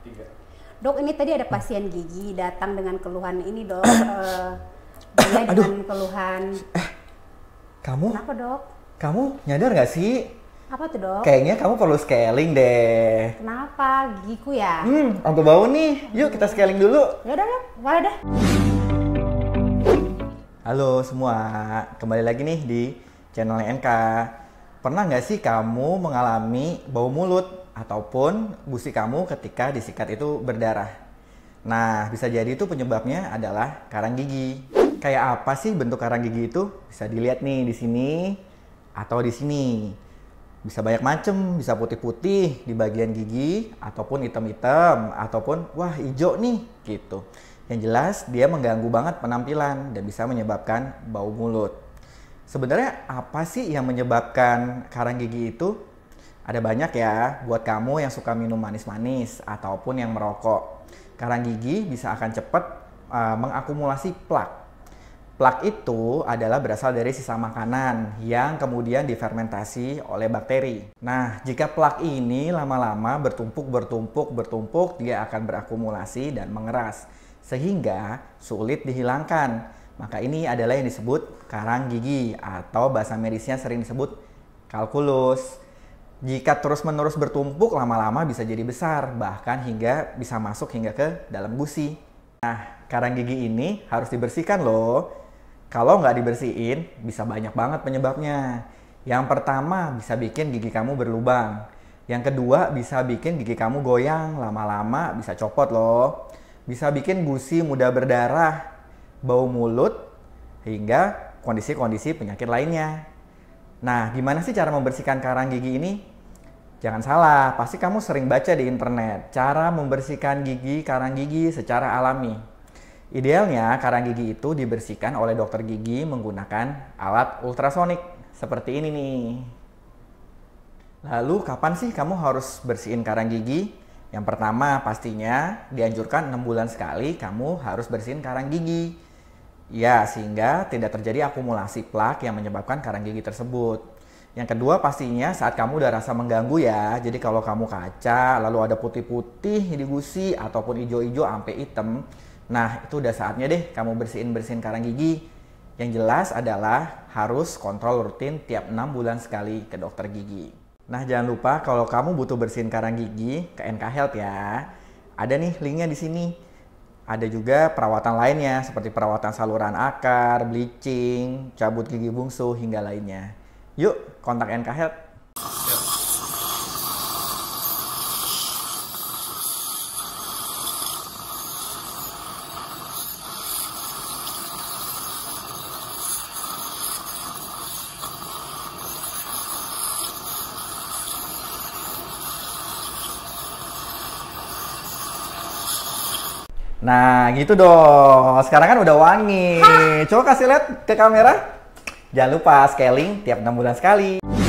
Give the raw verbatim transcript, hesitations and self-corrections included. Tiga. Dok, ini tadi ada pasien gigi datang dengan keluhan ini, Dok. uh, dia Aduh. dengan keluhan. Eh, kamu? Kenapa, Dok? Kamu nyadar nggak sih? Apa tuh, Dok? Kayaknya kamu perlu scaling deh. Kenapa? Gigiku ya? Hmm, aku bau nih. Yuk kita scaling dulu. Yaudah, Dok. Boleh dah. Halo semua, kembali lagi nih di channel N K. Pernah nggak sih kamu mengalami bau mulut ataupun gusi kamu ketika disikat itu berdarah? Nah, bisa jadi itu penyebabnya adalah karang gigi. Kayak apa sih bentuk karang gigi itu? Bisa dilihat nih di sini atau di sini. Bisa banyak macem, bisa putih-putih di bagian gigi ataupun hitam-hitam ataupun wah hijau nih gitu. Yang jelas dia mengganggu banget penampilan dan bisa menyebabkan bau mulut. Sebenarnya apa sih yang menyebabkan karang gigi itu? Ada banyak ya buat kamu yang suka minum manis-manis ataupun yang merokok. Karang gigi bisa akan cepat uh, mengakumulasi plak. Plak itu adalah berasal dari sisa makanan yang kemudian difermentasi oleh bakteri. Nah, jika plak ini lama-lama bertumpuk, bertumpuk, bertumpuk, dia akan berakumulasi dan mengeras sehingga sulit dihilangkan. Maka ini adalah yang disebut karang gigi atau bahasa medisnya sering disebut kalkulus. Jika terus-menerus bertumpuk lama-lama bisa jadi besar, bahkan hingga bisa masuk hingga ke dalam gusi. Nah, karang gigi ini harus dibersihkan loh. Kalau nggak dibersihin, bisa banyak banget penyebabnya. Yang pertama, bisa bikin gigi kamu berlubang. Yang kedua, bisa bikin gigi kamu goyang, lama-lama bisa copot loh. Bisa bikin gusi mudah berdarah, bau mulut, hingga kondisi-kondisi penyakit lainnya. Nah, gimana sih cara membersihkan karang gigi ini? Jangan salah, pasti kamu sering baca di internet cara membersihkan gigi karang gigi secara alami. Idealnya, karang gigi itu dibersihkan oleh dokter gigi menggunakan alat ultrasonik seperti ini nih. Lalu, kapan sih kamu harus bersihin karang gigi? Yang pertama, pastinya dianjurkan enam bulan sekali kamu harus bersihin karang gigi. Ya, sehingga tidak terjadi akumulasi plak yang menyebabkan karang gigi tersebut. Yang kedua, pastinya saat kamu udah rasa mengganggu ya. Jadi kalau kamu kaca, lalu ada putih-putih di gusi ataupun hijau-hijau sampai hitam. Nah, itu udah saatnya deh kamu bersihin-bersihin karang gigi. Yang jelas adalah harus kontrol rutin tiap enam bulan sekali ke dokter gigi. Nah, jangan lupa kalau kamu butuh bersihin karang gigi ke N K Health ya. Ada nih linknya di sini. Ada juga perawatan lainnya seperti perawatan saluran akar, bleaching, cabut gigi bungsu hingga lainnya. Yuk, kontak N K Health. Nah, gitu dong. Sekarang kan udah wangi. Hah? Coba kasih lihat ke kamera. Jangan lupa scaling tiap enam bulan sekali.